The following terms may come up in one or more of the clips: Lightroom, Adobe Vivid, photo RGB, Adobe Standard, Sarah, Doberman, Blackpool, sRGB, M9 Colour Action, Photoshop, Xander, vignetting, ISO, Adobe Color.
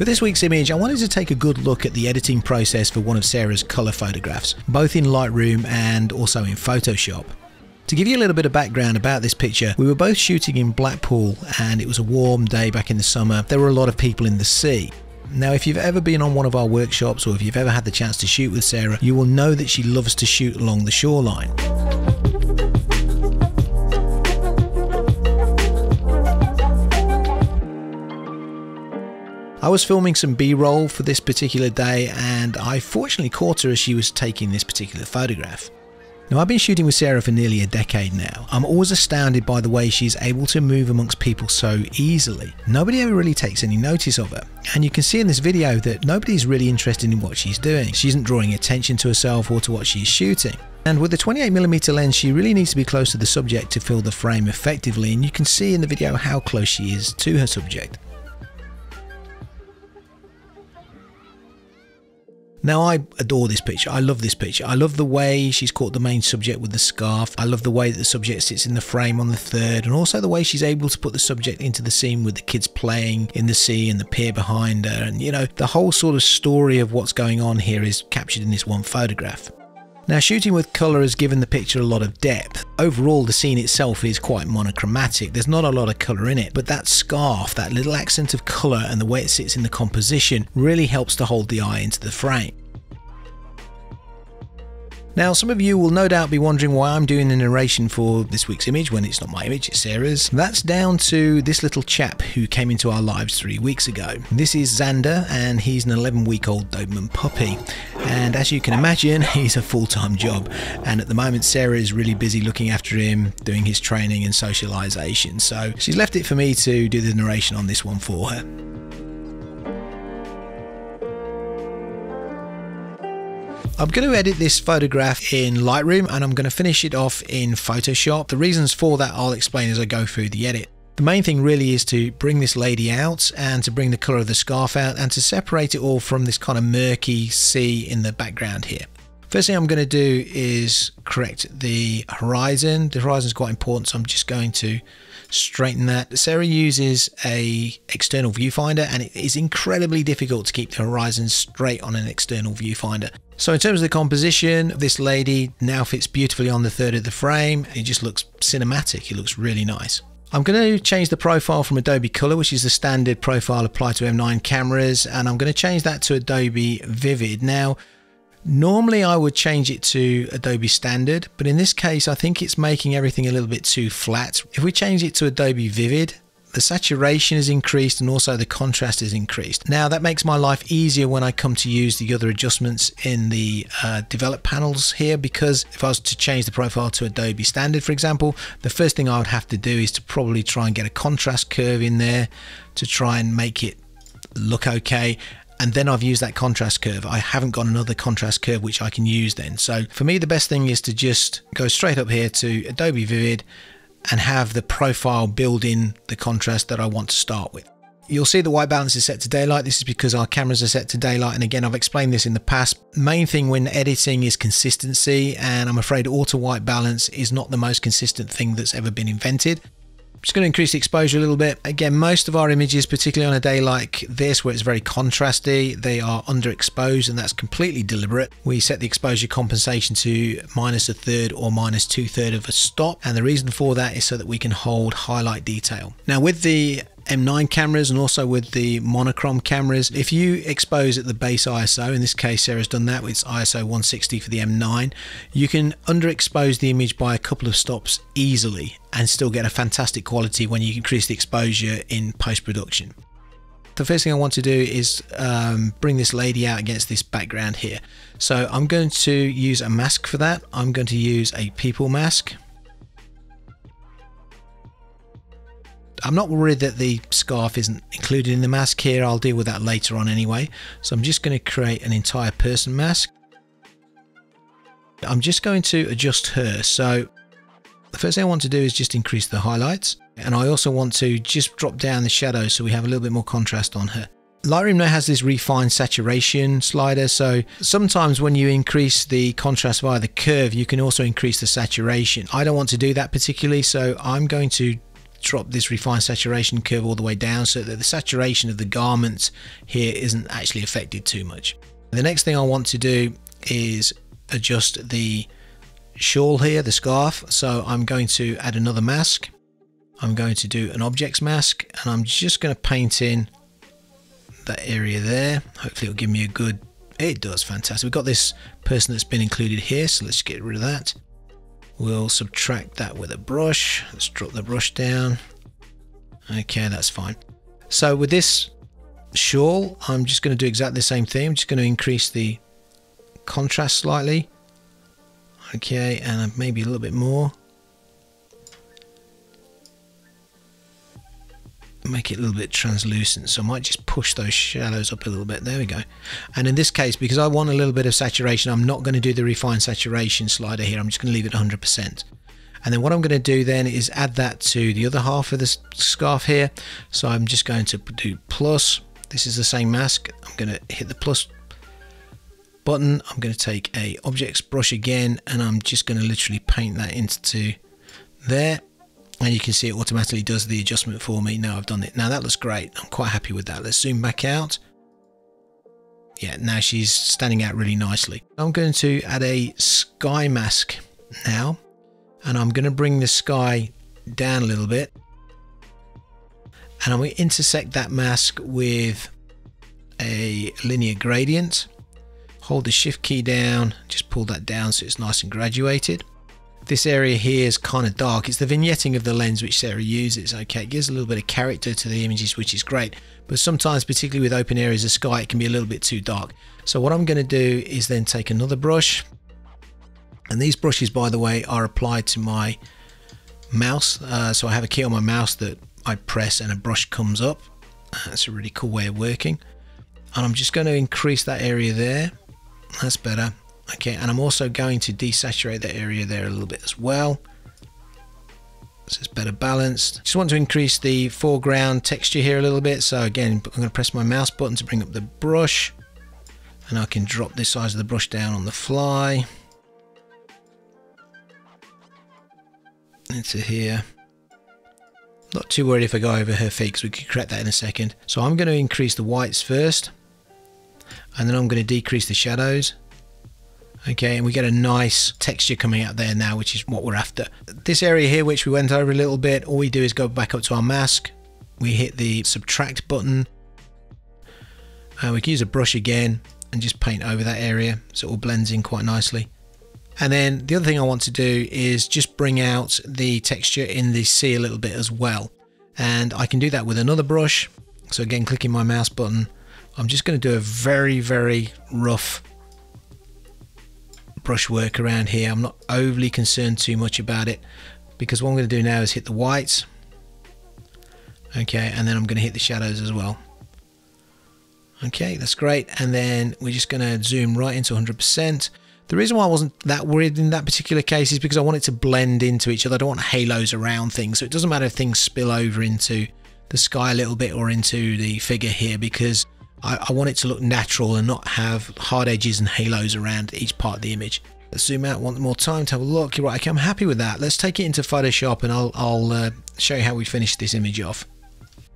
For this week's image, I wanted to take a good look at the editing process for one of Sarah's colour photographs, both in Lightroom and also in Photoshop. To give you a little bit of background about this picture, we were both shooting in Blackpool and it was a warm day back in the summer. There were a lot of people in the sea. Now, if you've ever been on one of our workshops or if you've ever had the chance to shoot with Sarah, you will know that she loves to shoot along the shoreline. I was filming some B-roll for this particular day and I fortunately caught her as she was taking this particular photograph. Now, I've been shooting with Sarah for nearly a decade now. I'm always astounded by the way she's able to move amongst people so easily. Nobody ever really takes any notice of her. And you can see in this video that nobody's really interested in what she's doing. She isn't drawing attention to herself or to what she's shooting. And with the 28mm lens, she really needs to be close to the subject to fill the frame effectively. And you can see in the video how close she is to her subject. Now, I adore this picture. I love this picture. I love the way she's caught the main subject with the scarf. I love the way that the subject sits in the frame on the third, and also the way she's able to put the subject into the scene with the kids playing in the sea and the pier behind her. And, you know, the whole sort of story of what's going on here is captured in this one photograph. Now, shooting with colour has given the picture a lot of depth. Overall, the scene itself is quite monochromatic. There's not a lot of colour in it, but that scarf, that little accent of colour and the way it sits in the composition really helps to hold the eye into the frame. Now, some of you will no doubt be wondering why I'm doing the narration for this week's image when it's not my image, it's Sarah's. That's down to this little chap who came into our lives 3 weeks ago. This is Xander, and he's an 11-week-old Doberman puppy. And as you can imagine, he's a full-time job. And at the moment, Sarah is really busy looking after him, doing his training and socialization. So she's left it for me to do the narration on this one for her. I'm going to edit this photograph in Lightroom and I'm going to finish it off in Photoshop. The reasons for that I'll explain as I go through the edit. The main thing really is to bring this lady out and to bring the colour of the scarf out and to separate it all from this kind of murky sea in the background here. First thing I'm going to do is correct the horizon. The horizon is quite important, so I'm just going to straighten that. Sarah uses an external viewfinder and it is incredibly difficult to keep the horizon straight on an external viewfinder. So in terms of the composition, this lady now fits beautifully on the third of the frame. It just looks cinematic. It looks really nice. I'm going to change the profile from Adobe Color, which is the standard profile applied to M9 cameras, and I'm going to change that to Adobe Vivid. Now, normally I would change it to Adobe Standard, but in this case I think it's making everything a little bit too flat. If we change it to Adobe Vivid, the saturation is increased and also the contrast is increased. Now, that makes my life easier when I come to use the other adjustments in the develop panels here, because if I was to change the profile to Adobe Standard, for example, the first thing I would have to do is to probably try and get a contrast curve in there to try and make it look okay. And then I've used that contrast curve. I haven't got another contrast curve which I can use then. So for me, the best thing is to just go straight up here to Adobe Vivid and have the profile build in the contrast that I want to start with. You'll see the white balance is set to daylight. This is because our cameras are set to daylight. And again, I've explained this in the past. Main thing when editing is consistency. And I'm afraid auto white balance is not the most consistent thing that's ever been invented. Just going to increase the exposure a little bit. Again, most of our images, particularly on a day like this where it's very contrasty, they are underexposed, and that's completely deliberate. We set the exposure compensation to -1/3 or -2/3 of a stop, and the reason for that is so that we can hold highlight detail. Now, with the M9 cameras and also with the monochrome cameras, if you expose at the base ISO, in this case Sarah's done that, it's ISO 160 for the M9, you can underexpose the image by a couple of stops easily and still get a fantastic quality when you increase the exposure in post-production. The first thing I want to do is bring this lady out against this background here. So I'm going to use a mask for that. I'm going to use a people mask. I'm not worried that the scarf isn't included in the mask here. I'll deal with that later on anyway. So I'm just going to create an entire person mask. I'm just going to adjust her. So the first thing I want to do is just increase the highlights. And I also want to just drop down the shadows so we have a little bit more contrast on her. Lightroom now has this refine saturation slider, so sometimes when you increase the contrast via the curve, you can also increase the saturation. I don't want to do that particularly, so I'm going to drop this refine saturation curve all the way down so that the saturation of the garment here isn't actually affected too much. The next thing I want to do is adjust the shawl here, the scarf. So I'm going to add another mask. I'm going to do an objects mask, and I'm just going to paint in that area there. Hopefully it'll give me a good, it does, fantastic. We've got this person that's been included here, so let's get rid of that. We'll subtract that with a brush. Let's drop the brush down. Okay, that's fine. So with this shawl, I'm just going to do exactly the same thing. I'm just going to increase the contrast slightly. Okay, and maybe a little bit more. Make it a little bit translucent, so I might just push those shadows up a little bit. There we go. And in this case, because I want a little bit of saturation, I'm not going to do the refine saturation slider here. I'm just going to leave it 100%. And then what I'm going to do then is add that to the other half of this scarf here. So I'm just going to do plus. This is the same mask. I'm going to hit the plus button. I'm going to take a objects brush again, and I'm just going to literally paint that into there. And you can see it automatically does the adjustment for me. Now I've done it. Now that looks great. I'm quite happy with that. Let's zoom back out. Yeah, now she's standing out really nicely. I'm going to add a sky mask now, and I'm going to bring the sky down a little bit. And I'm going to intersect that mask with a linear gradient. Hold the shift key down, just pull that down so it's nice and graduated. This area here is kind of dark. It's the vignetting of the lens which Sarah uses. Okay, it gives a little bit of character to the images, which is great. But sometimes, particularly with open areas of sky, it can be a little bit too dark. So what I'm going to do is then take another brush. And these brushes, by the way, are applied to my mouse. So I have a key on my mouse that I press and a brush comes up. That's a really cool way of working. And I'm just going to increase that area there. That's better. Okay, and I'm also going to desaturate that area there a little bit as well. This is better balanced. Just want to increase the foreground texture here a little bit. So again, I'm going to press my mouse button to bring up the brush, and I can drop the size of the brush down on the fly into here. Not too worried if I go over her feet because we could correct that in a second. So I'm going to increase the whites first, and then I'm going to decrease the shadows. Okay, and we get a nice texture coming out there now, which is what we're after. This area here, which we went over a little bit, all we do is go back up to our mask. We hit the subtract button, and we can use a brush again and just paint over that area so it all blends in quite nicely. And then the other thing I want to do is just bring out the texture in the sea a little bit as well. And I can do that with another brush. So again, clicking my mouse button, I'm just going to do a very, very rough brush work around here. I'm not overly concerned too much about it, because what I'm going to do now is hit the whites. Okay, and then I'm going to hit the shadows as well. Okay, that's great. And then we're just going to zoom right into 100%. The reason why I wasn't that worried in that particular case is because I want it to blend into each other. I don't want halos around things, so it doesn't matter if things spill over into the sky a little bit or into the figure here, because I want it to look natural and not have hard edges and halos around each part of the image. Let's zoom out one more time to have a look. You're right, okay, I'm happy with that. Let's take it into Photoshop, and I'll show you how we finish this image off.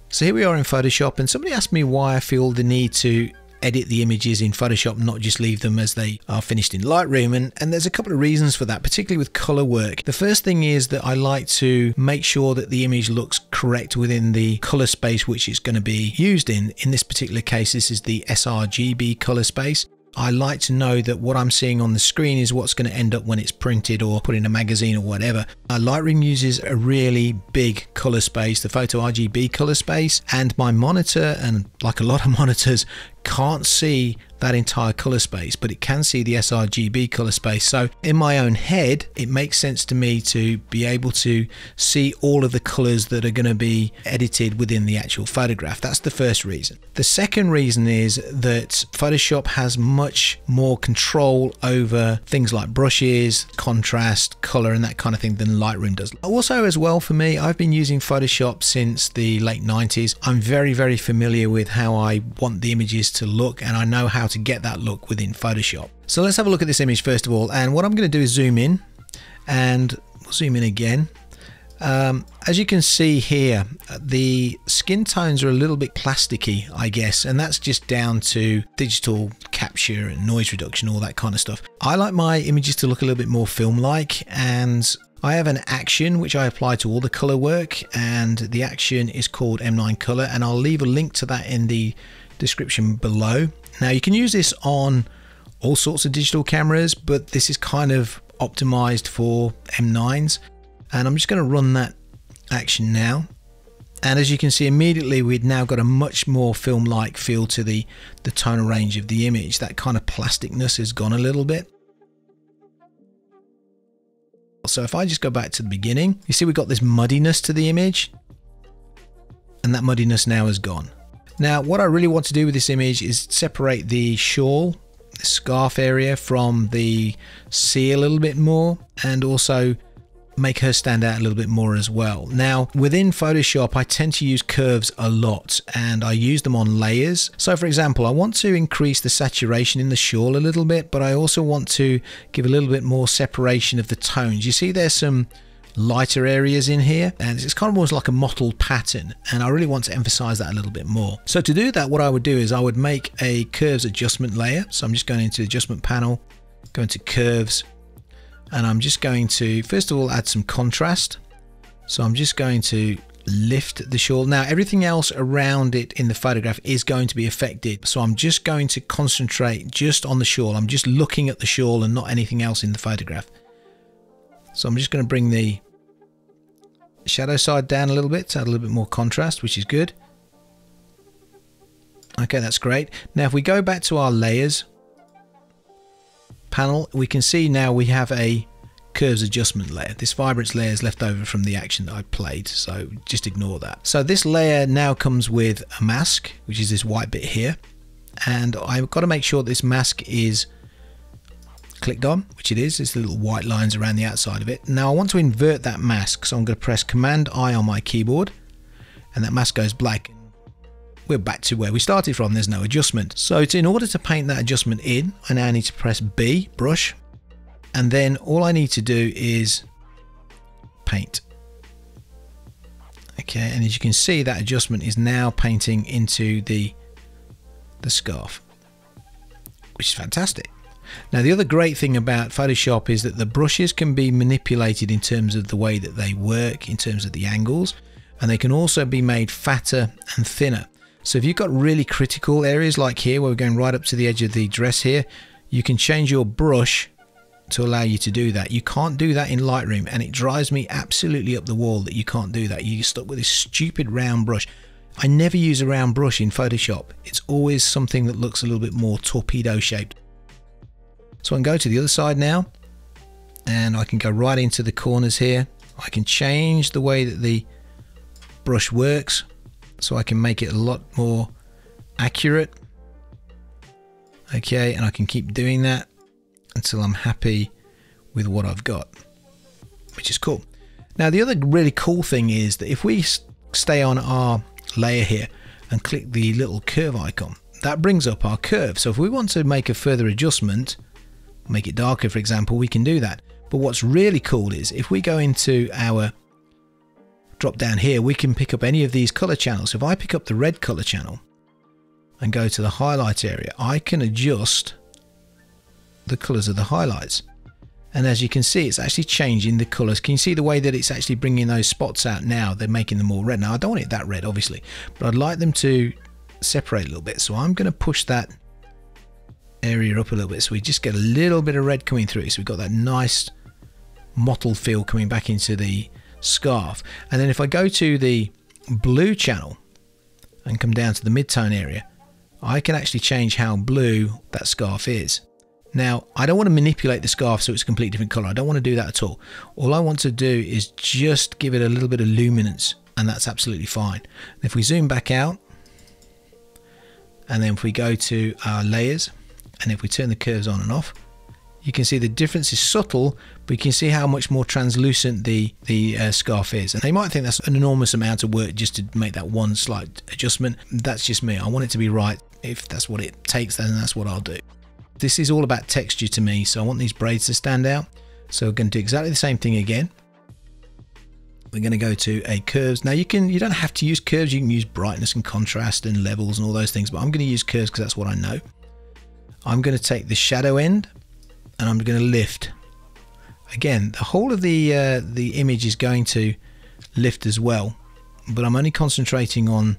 So here we are in Photoshop, and somebody asked me why I feel the need to edit the images in Photoshop, not just leave them as they are finished in Lightroom, and there's a couple of reasons for that, particularly with color work. The first thing is that I like to make sure that the image looks correct within the color space which it's going to be used in. In this particular case, this is the sRGB color space. I like to know that what I'm seeing on the screen is what's going to end up when it's printed or put in a magazine or whatever. Lightroom uses a really big color space, the photo RGB color space, and my monitor, and like a lot of monitors, can't see that entire color space, but it can see the sRGB color space. So in my own head, it makes sense to me to be able to see all of the colors that are going to be edited within the actual photograph. That's the first reason. The second reason is that Photoshop has much more control over things like brushes, contrast, color, and that kind of thing than Lightroom does. Also as well, for me, I've been using Photoshop since the late 90s. I'm very, very familiar with how I want the images to look, and I know how to get that look within Photoshop. So let's have a look at this image first of all, and what I'm going to do is zoom in, and we'll zoom in again, As you can see here, the skin tones are a little bit plasticky, I guess, and that's just down to digital capture and noise reduction, all that kind of stuff. I like my images to look a little bit more film-like, and I have an action which I apply to all the color work, and the action is called M9 Color, and I'll leave a link to that in the description below. Now, you can use this on all sorts of digital cameras, but this is kind of optimized for M9s. And I'm just going to run that action now, and as you can see, immediately we've now got a much more film-like feel to the tonal range of the image. That kind of plasticness has gone a little bit. So if I just go back to the beginning, you see we've got this muddiness to the image, and that muddiness now is gone. Now what I really want to do with this image is separate the shawl, the scarf area, from the sea a little bit more, and also make her stand out a little bit more as well. Now within Photoshop, I tend to use curves a lot, and I use them on layers. So for example, I want to increase the saturation in the shawl a little bit, but I also want to give a little bit more separation of the tones. You see there's some lighter areas in here, and it's kind of almost like a mottled pattern, and I really want to emphasize that a little bit more. So to do that, what I would do is I would make a curves adjustment layer. So I'm just going into the adjustment panel, going to curves, and I'm just going to, first of all, add some contrast. So I'm just going to lift the shawl. Now everything else around it in the photograph is going to be affected, so I'm just going to concentrate just on the shawl. I'm just looking at the shawl and not anything else in the photograph. So I'm just going to bring the shadow side down a little bit to add a little bit more contrast, which is good. Okay, that's great. Now if we go back to our layers panel, we can see now we have a curves adjustment layer. This vibrance layer is left over from the action that I played, so just ignore that. So this layer now comes with a mask, which is this white bit here, and I've got to make sure this mask is clicked on, which it is. It's the little white lines around the outside of it. Now I want to invert that mask, so I'm going to press Command I on my keyboard, and that mask goes black. We're back to where we started from. There's no adjustment. So in order to paint that adjustment in, I now need to press B, brush, and then all I need to do is paint. Okay, and as you can see, that adjustment is now painting into the scarf, which is fantastic. Now the other great thing about Photoshop is that the brushes can be manipulated in terms of the way that they work, in terms of the angles, and they can also be made fatter and thinner. So if you've got really critical areas like here where we're going right up to the edge of the dress here, you can change your brush to allow you to do that. You can't do that in Lightroom, and it drives me absolutely up the wall that you can't do that. You're stuck with this stupid round brush. I never use a round brush in Photoshop. It's always something that looks a little bit more torpedo shaped. So I can go to the other side now, and I can go right into the corners here. I can change the way that the brush works, so I can make it a lot more accurate. Okay, and I can keep doing that until I'm happy with what I've got, which is cool. Now the other really cool thing is that if we stay on our layer here and click the little curve icon, that brings up our curve. So if we want to make a further adjustment, make it darker for example, we can do that. But what's really cool is if we go into our drop down here, we can pick up any of these color channels. So if I pick up the red color channel and go to the highlight area, I can adjust the colors of the highlights, and as you can see, it's actually changing the colors. Can you see the way that it's actually bringing those spots out? Now they're making them more red. Now I don't want it that red obviously, but I'd like them to separate a little bit, so I'm going to push that area up a little bit, so we just get a little bit of red coming through. So we've got that nice mottled feel coming back into the scarf. And then if I go to the blue channel and come down to the midtone area, I can actually change how blue that scarf is. Now I don't want to manipulate the scarf so it's a completely different color. I don't want to do that at all. All I want to do is just give it a little bit of luminance, and that's absolutely fine. And if we zoom back out, and then if we go to our layers, and if we turn the curves on and off, you can see the difference is subtle, but you can see how much more translucent the scarf is. And they might think that's an enormous amount of work just to make that one slight adjustment. That's just me. I want it to be right. If that's what it takes, then that's what I'll do. This is all about texture to me, so I want these braids to stand out. So we're going to do exactly the same thing again. we're going to go to a curves. Now you don't have to use curves. You can use brightness and contrast and levels and all those things, but I'm going to use curves because that's what I know. I'm going to take the shadow end and I'm going to lift. Again, the whole of the image is going to lift as well, but I'm only concentrating on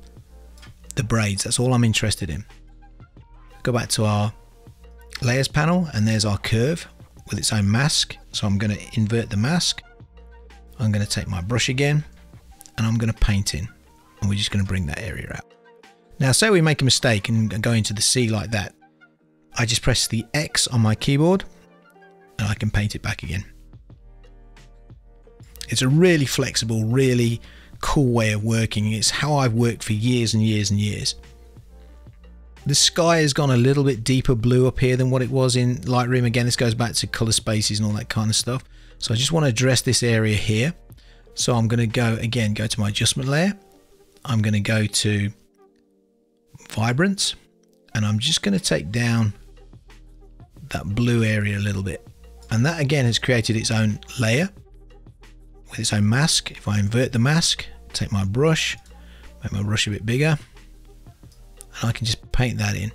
the braids. That's all I'm interested in. Go back to our layers panel and there's our curve with its own mask. So I'm going to invert the mask. I'm going to take my brush again and I'm going to paint in, and we're just going to bring that area out. Now, say we make a mistake and go into the sea like that. I just press the X on my keyboard and I can paint it back again. It's a really flexible, really cool way of working. It's how I've worked for years and years and years. The sky has gone a little bit deeper blue up here than what it was in Lightroom. Again, this goes back to color spaces and all that kind of stuff. So I just want to address this area here. So I'm going to go to my adjustment layer. I'm going to go to vibrance and I'm just going to take down that blue area a little bit. And that again has created its own layer with its own mask. If I invert the mask, take my brush, make my brush a bit bigger, and I can just paint that in.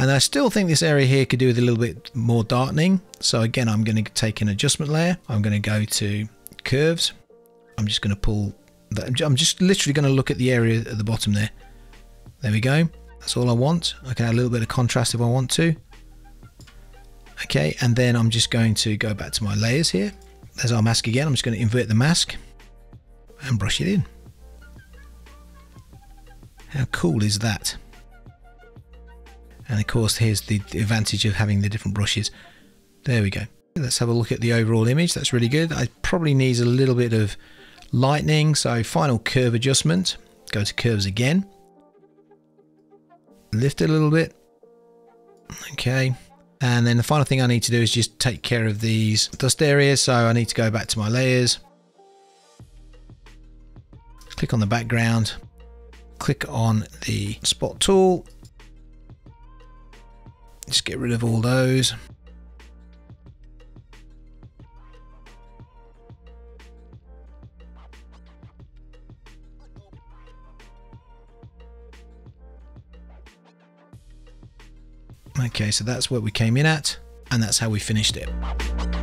And I still think this area here could do with a little bit more darkening. So again, I'm going to take an adjustment layer. I'm going to go to curves. I'm just going to pull that. I'm just literally going to look at the area at the bottom there. There we go. That's all I want. I can add a little bit of contrast if I want to. Okay, and then I'm just going to go back to my layers here. There's our mask again. I'm just going to invert the mask and brush it in. How cool is that? And of course, here's the advantage of having the different brushes. There we go. Let's have a look at the overall image. That's really good. I probably need a little bit of lightening. So final curve adjustment, go to curves again. Lift it a little bit. Okay. And then the final thing I need to do is just take care of these dust areas. So I need to go back to my layers. Click on the background, click on the spot tool. Just get rid of all those. Okay, so that's what we came in at, and that's how we finished it.